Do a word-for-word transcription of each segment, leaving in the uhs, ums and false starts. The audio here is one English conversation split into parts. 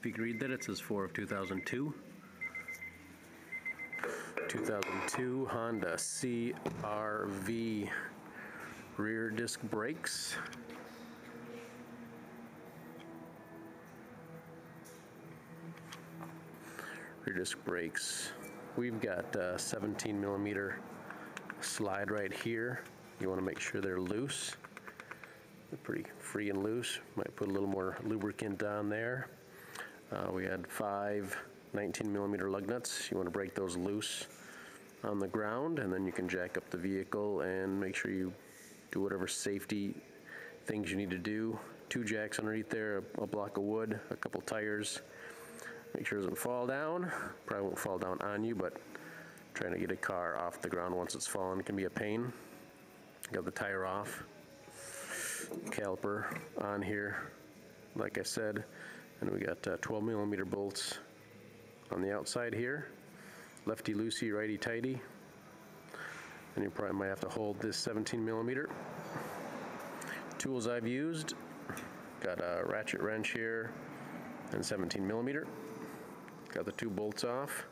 If you can read that, it says four of two thousand two. two thousand two Honda C R V rear disc brakes. Rear disc brakes. We've got a seventeen millimeter slide right here. You want to make sure they're loose. They're pretty free and loose. Might put a little more lubricant on there. Uh, we had five nineteen millimeter lug nuts. You want to break those loose on the ground, and then you can jack up the vehicle and make sure you do whatever safety things you need to do. Two jacks underneath there, a block of wood, a couple tires. Make sure it doesn't fall down. Probably won't fall down on you, but trying to get a car off the ground once it's fallen can be a pain. Got the tire off. Caliper on here, like I said. And we got uh, twelve millimeter bolts on the outside here. Lefty loosey, righty tighty. And you probably might have to hold this seventeen millimeter. Tools I've used, got a ratchet wrench here and seventeen millimeter. Got the two bolts off.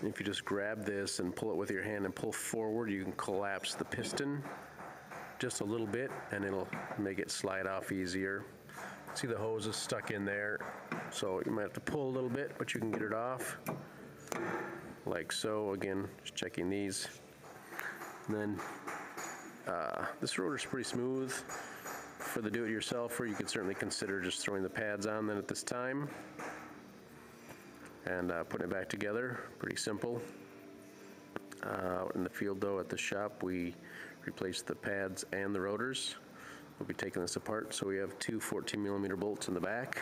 And if you just grab this and pull it with your hand and pull forward, you can collapse the piston just a little bit and it'll make it slide off easier. See, the hose is stuck in there, so you might have to pull a little bit, but you can get it off like so. Again, just checking these. And then uh, this rotor is pretty smooth for the do-it-yourselfer. You could certainly consider just throwing the pads on then at this time and uh, putting it back together. Pretty simple. Uh, in the field though, at the shop, we replaced the pads and the rotors. We'll be taking this apart. So we have two fourteen millimeter bolts in the back.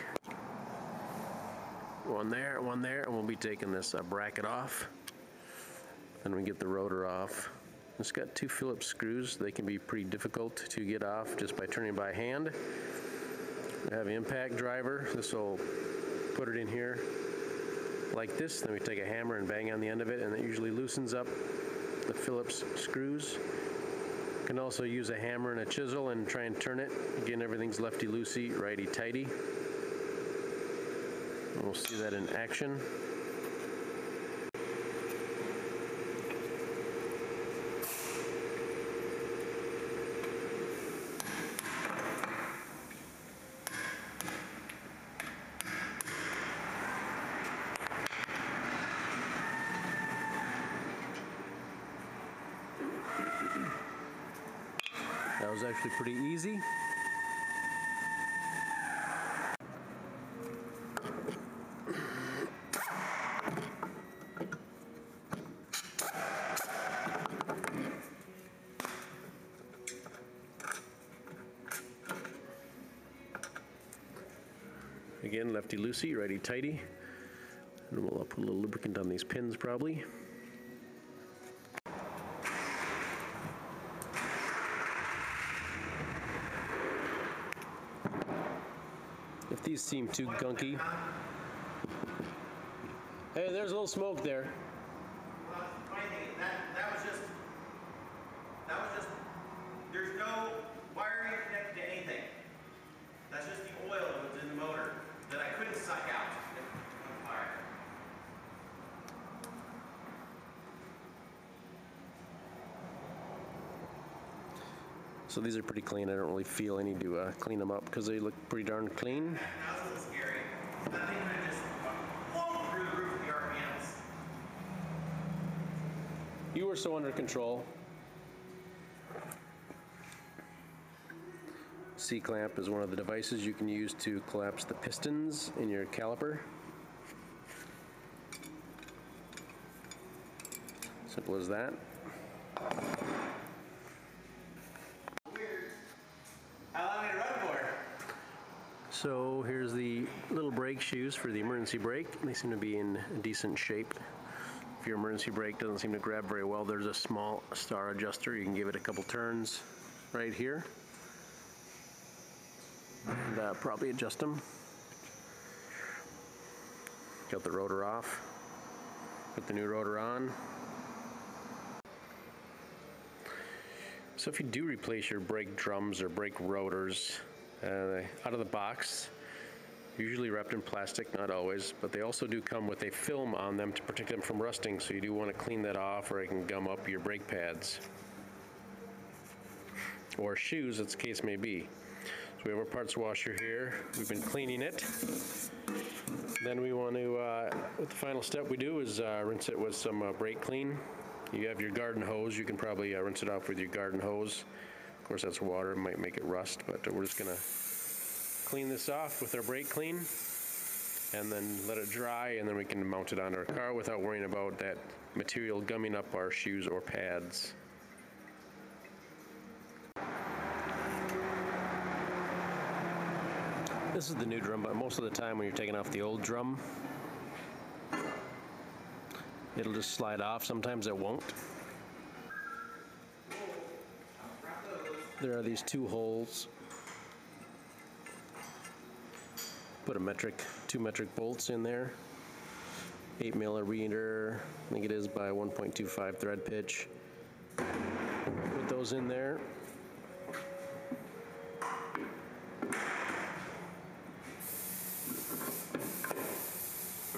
One there, one there, and we'll be taking this uh, bracket off. Then we get the rotor off. It's got two Phillips screws. They can be pretty difficult to get off just by turning by hand. We have an impact driver. This will put it in here like this. Then we take a hammer and bang on the end of it, and it usually loosens up the Phillips screws. You can also use a hammer and a chisel and try and turn it. Again, everything's lefty-loosey, righty-tighty. We'll see that in action. That was actually pretty easy. Again, lefty loosey, righty tighty. And we'll put a little lubricant on these pins probably. If these seem too gunky. Hey, there's a little smoke there. Well, the funny thing is that, that was just, that was just, there's no wiring connected to anything. That's just the oil that was in the motor that I couldn't suck out if on fire. So these are pretty clean. I don't really feel any to uh, clean them up because they look pretty darn clean. That was a little scary. That thing kind of just flown through the roof of the R P Ms. You were so under control. C-clamp is one of the devices you can use to collapse the pistons in your caliper. Simple as that. So here's the little brake shoes for the emergency brake. They seem to be in decent shape. If your emergency brake doesn't seem to grab very well, there's a small star adjuster. You can give it a couple turns right here and uh, probably adjust them. Got the rotor off. Put the new rotor on. So if you do replace your brake drums or brake rotors, Uh, out of the box, usually wrapped in plastic, not always, but they also do come with a film on them to protect them from rusting, so you do want to clean that off or it can gum up your brake pads. Or shoes, as the case may be. So we have our parts washer here. We've been cleaning it. Then we want to, uh, the final step we do is uh, rinse it with some uh, brake clean. You have your garden hose. You can probably uh, rinse it off with your garden hose. Of course, that's water. It might make it rust, but we're just going to clean this off with our brake clean and then let it dry, and then we can mount it on our car without worrying about that material gumming up our shoes or pads. This is the new drum, but most of the time when you're taking off the old drum, it'll just slide off. Sometimes it won't. There are these two holes. Put a metric, two metric bolts in there. Eight millimeter, I think it is, by one point two five thread pitch. Put those in there.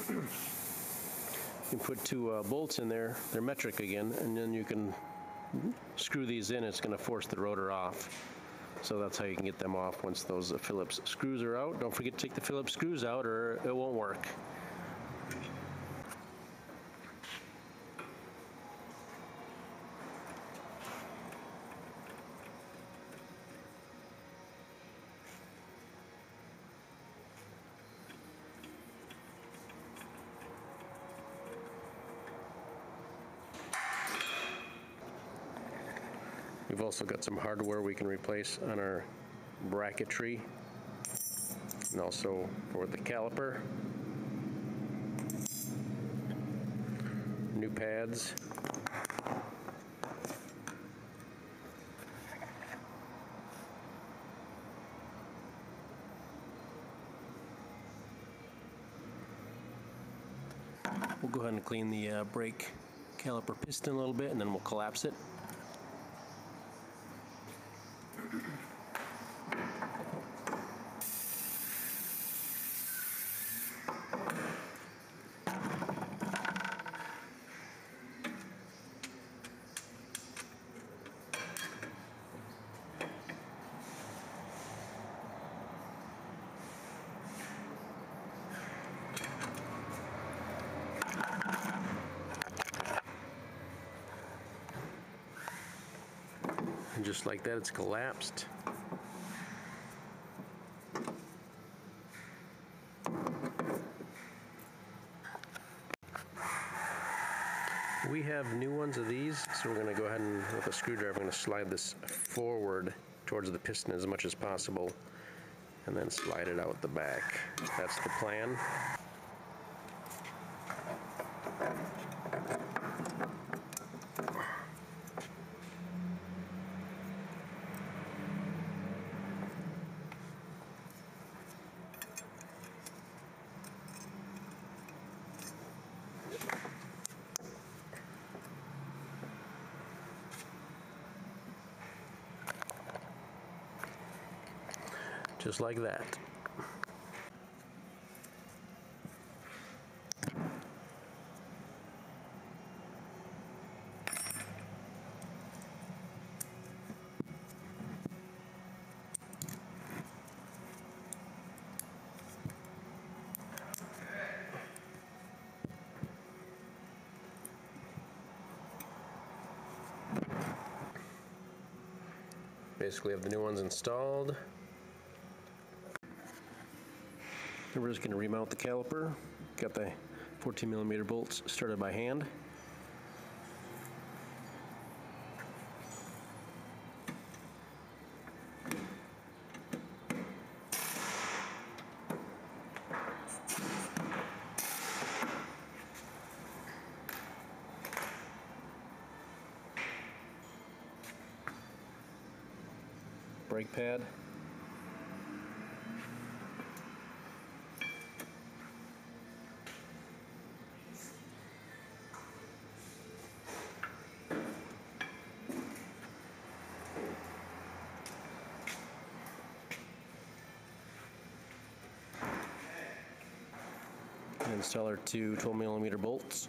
You can put two uh, bolts in there, they're metric again, and then you can screw these in. It's going to force the rotor off. So that's how you can get them off once those uh, Phillips screws are out. Don't forget to take the Phillips screws out or it won't work. We've also got some hardware we can replace on our bracketry and also for the caliper. New pads. We'll go ahead and clean the uh, brake caliper piston a little bit and then we'll collapse it. And just like that, it's collapsed. We have new ones of these, so we're going to go ahead and, with a screwdriver, we're going to slide this forward towards the piston as much as possible, and then slide it out the back. That's the plan. Just like that. Basically have the new ones installed. We're just going to remount the caliper. Got the fourteen millimeter bolts started by hand. Brake pad. and installer two twelve millimeter bolts.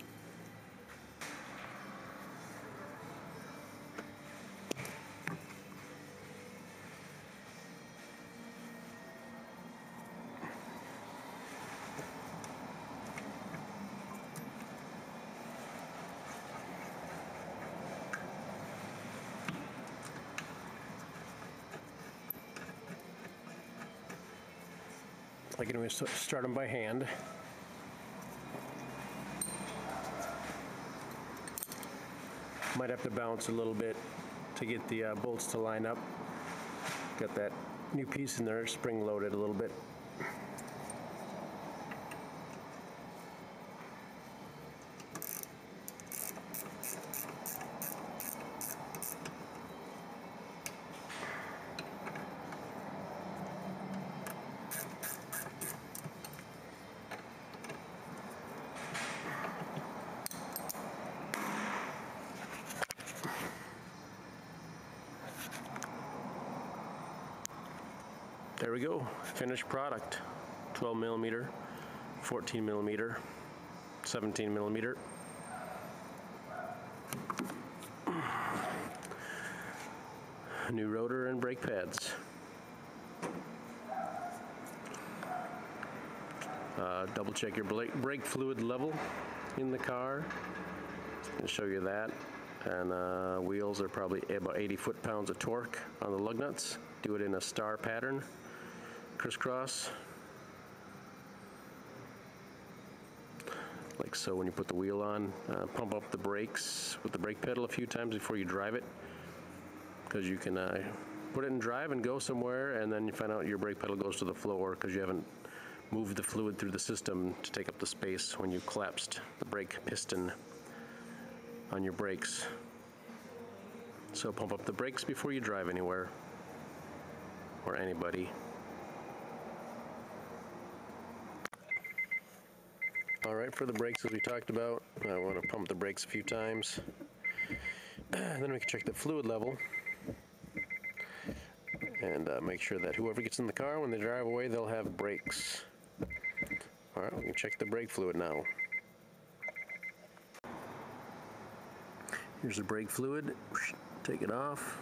Again, we start them by hand. Might have to bounce a little bit to get the uh, bolts to line up. Got that new piece in there, spring loaded a little bit. There we go, finished product. twelve millimeter, fourteen millimeter, seventeen millimeter. New rotor and brake pads. Uh, double check your brake fluid level in the car. I'll show you that. And uh, wheels are probably about eighty foot-pounds of torque on the lug nuts. Do it in a star pattern. Crisscross, like so. When you put the wheel on, uh, pump up the brakes with the brake pedal a few times before you drive it, because you can uh, put it in drive and go somewhere, and then you find out your brake pedal goes to the floor because you haven't moved the fluid through the system to take up the space when you collapsed the brake piston on your brakes. So pump up the brakes before you drive anywhere or anybody. All right, for the brakes, as we talked about, I want to pump the brakes a few times. Then we can check the fluid level and uh, make sure that whoever gets in the car when they drive away, they'll have brakes. All right, we can check the brake fluid now. Here's the brake fluid. Take it off.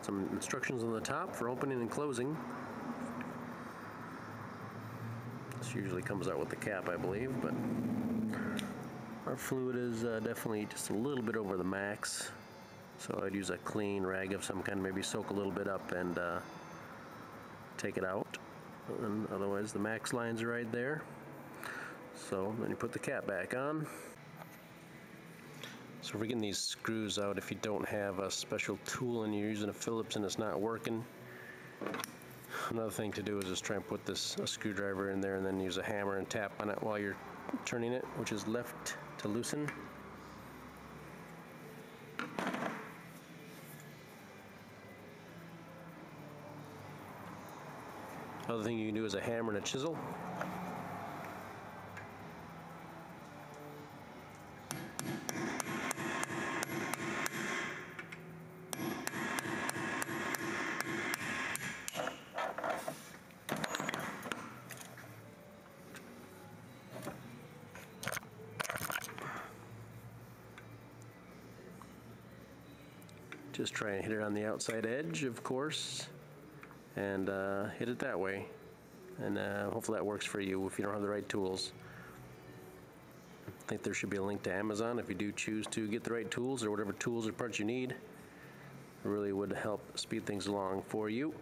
Some instructions on the top for opening and closing. This usually comes out with the cap, I believe, but our fluid is uh, definitely just a little bit over the max, so I'd use a clean rag of some kind, maybe soak a little bit up and uh, take it out, and otherwise the max lines are right there. So then you put the cap back on. So we're getting these screws out. If you don't have a special tool and you're using a Phillips and it's not working, another thing to do is just try and put this a screwdriver in there and then use a hammer and tap on it while you're turning it, which is left to loosen. Other thing you can do is a hammer and a chisel. Just try and hit it on the outside edge, of course, and uh, hit it that way. And uh, hopefully that works for you if you don't have the right tools. I think there should be a link to Amazon if you do choose to get the right tools or whatever tools or parts you need. It really would help speed things along for you.